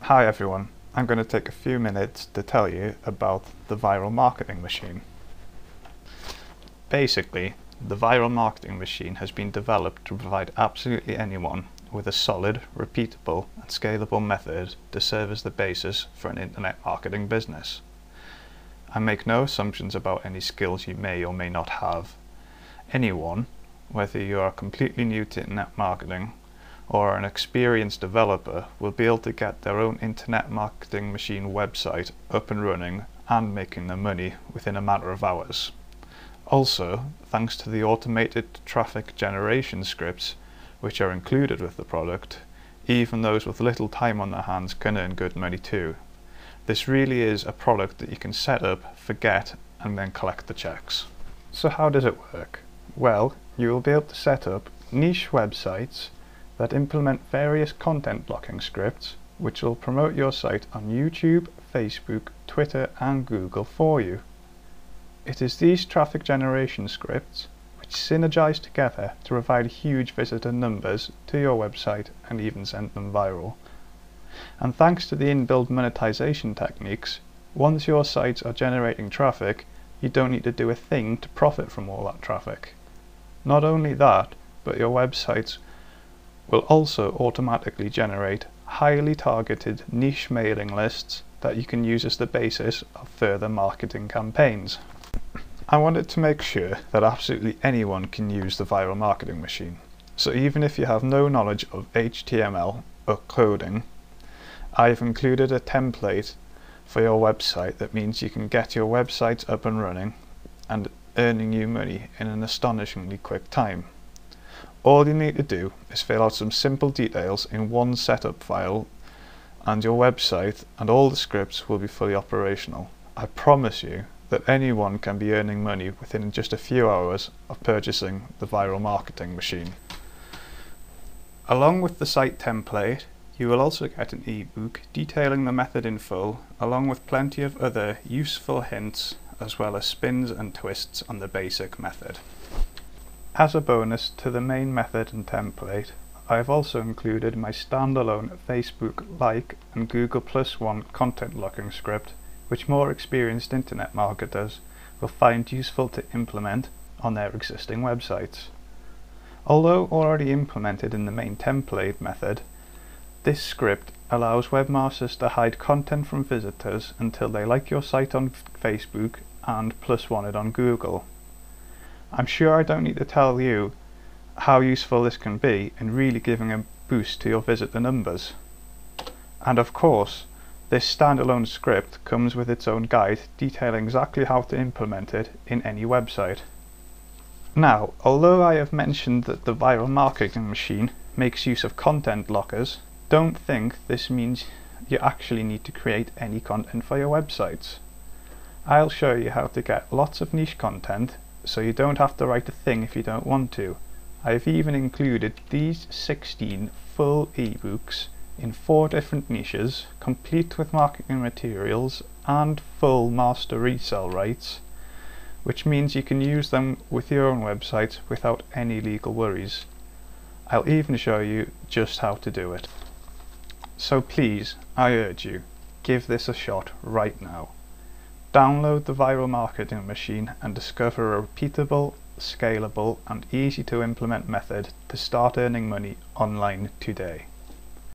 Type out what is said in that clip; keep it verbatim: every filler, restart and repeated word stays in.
Hi everyone, I'm going to take a few minutes to tell you about the Viral Marketing Machine. Basically, the Viral Marketing Machine has been developed to provide absolutely anyone with a solid, repeatable and scalable method to serve as the basis for an internet marketing business. I make no assumptions about any skills you may or may not have. Anyone, whether you are completely new to internet marketing or an experienced developer, will be able to get their own internet marketing machine website up and running and making their money within a matter of hours. Also, thanks to the automated traffic generation scripts which are included with the product, even those with little time on their hands can earn good money too. This really is a product that you can set up, forget, and then collect the checks. So how does it work? Well, you will be able to set up niche websites that implement various content blocking scripts which will promote your site on YouTube, Facebook, Twitter and Google for you. It is these traffic generation scripts which synergize together to provide huge visitor numbers to your website and even send them viral. And thanks to the inbuilt monetization techniques, once your sites are generating traffic, you don't need to do a thing to profit from all that traffic. Not only that, but your websites will also automatically generate highly targeted niche mailing lists that you can use as the basis of further marketing campaigns. I wanted to make sure that absolutely anyone can use the Viral Marketing Machine. So even if you have no knowledge of H T M L or coding, I've included a template for your website that means you can get your website up and running and earning you money in an astonishingly quick time. All you need to do is fill out some simple details in one setup file and your website and all the scripts will be fully operational. I promise you that anyone can be earning money within just a few hours of purchasing the Viral Marketing Machine. Along with the site template, you will also get an ebook detailing the method in full, along with plenty of other useful hints as well as spins and twists on the basic method. As a bonus to the main method and template, I've also included my standalone Facebook like and Google Plus One content blocking script, which more experienced internet marketers will find useful to implement on their existing websites. Although already implemented in the main template method, this script allows webmasters to hide content from visitors until they like your site on Facebook and plus one it on Google. I'm sure I don't need to tell you how useful this can be in really giving a boost to your visitor numbers. And of course, this standalone script comes with its own guide detailing exactly how to implement it in any website. Now, although I have mentioned that the Viral Marketing Machine makes use of content blockers, don't think this means you actually need to create any content for your websites. I'll show you how to get lots of niche content so you don't have to write a thing if you don't want to. I've even included these sixteen full ebooks in four different niches, complete with marketing materials and full master resell rights, which means you can use them with your own website without any legal worries. I'll even show you just how to do it. So please, I urge you, give this a shot right now. Download the Viral Marketing Machine and discover a repeatable, scalable and easy to implement method to start earning money online today.